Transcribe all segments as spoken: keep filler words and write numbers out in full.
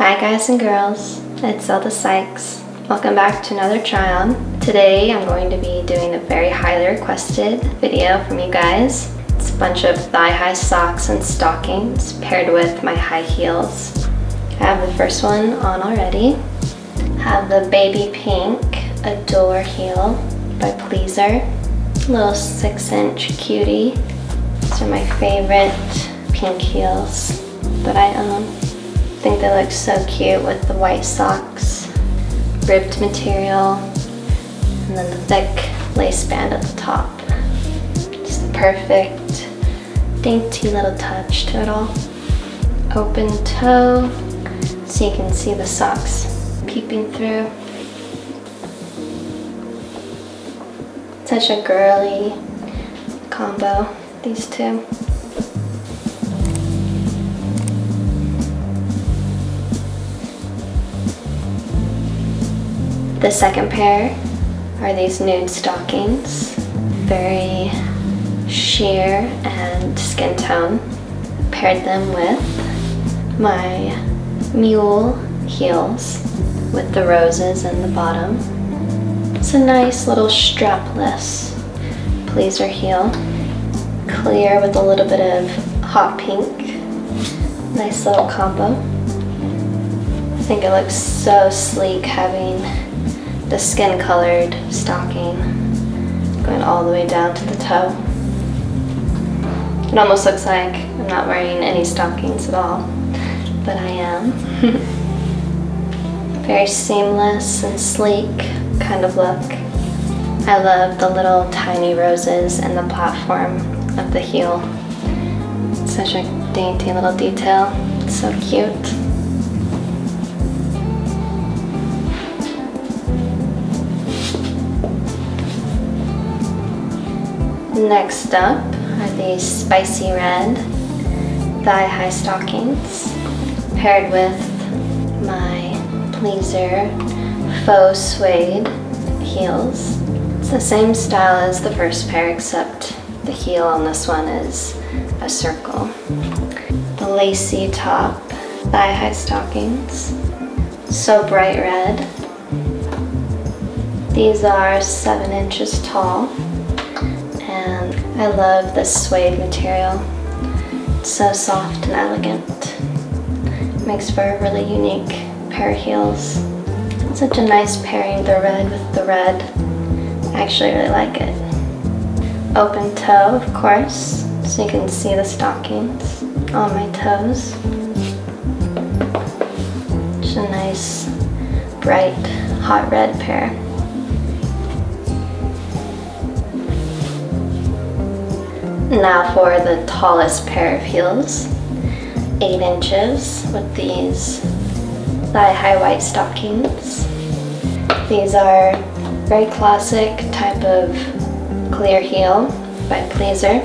Hi guys and girls, it's Zelda Sykes. Welcome back to another try-on. Today I'm going to be doing a very highly requested video from you guys. It's a bunch of thigh-high socks and stockings paired with my high heels. I have the first one on already. I have the baby pink Adore Heel by Pleaser. Little six inch cutie. These are my favorite pink heels that I own. I think they look so cute with the white socks, ribbed material, and then the thick lace band at the top. Just the perfect dainty little touch to it all. Open toe, so you can see the socks peeping through. Such a girly combo, these two. The second pair are these nude stockings. Very sheer and skin tone. Paired them with my mule heels with the roses in the bottom. It's a nice little strapless pleaser heel. Clear with a little bit of hot pink. Nice little combo. I think it looks so sleek having the skin colored stocking going all the way down to the toe. It almost looks like I'm not wearing any stockings at all, but I am. Very seamless and sleek kind of look. I love the little tiny roses and the platform of the heel. Such a dainty little detail. It's so cute. Next up are these spicy red thigh-high stockings paired with my Pleaser faux suede heels. It's the same style as the first pair, except the heel on this one is a circle. The lacy top thigh-high stockings, so bright red. These are seven inches tall. And I love this suede material. It's so soft and elegant. It makes for a really unique pair of heels. It's such a nice pairing, the red with the red. I actually really like it. Open toe, of course, so you can see the stockings on my toes. Just a nice, bright, hot red pair. Now for the tallest pair of heels, eight inches with these thigh-high white stockings. These are very classic type of clear heel by Pleaser.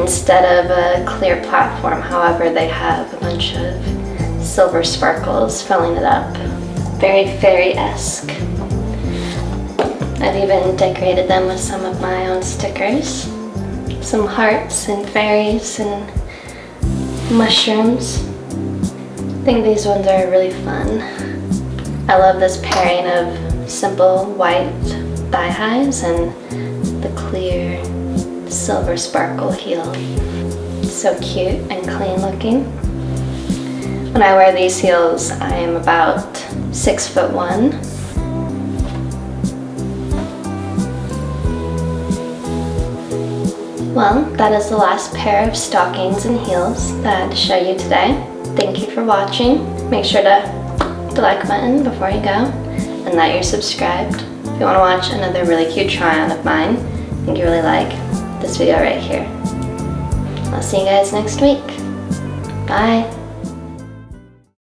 Instead of a clear platform, however, they have a bunch of silver sparkles filling it up. Very fairy-esque. I've even decorated them with some of my own stickers. Some hearts and fairies and mushrooms. I think these ones are really fun. I love this pairing of simple white thigh highs and the clear silver sparkle heel. So cute and clean looking. When I wear these heels, I am about six foot one. Well, that is the last pair of stockings and heels that I had to show you today. Thank you for watching. Make sure to hit the like button before you go and that you're subscribed. If you want to watch another really cute try-on of mine, I think you really like this video right here. I'll see you guys next week. Bye!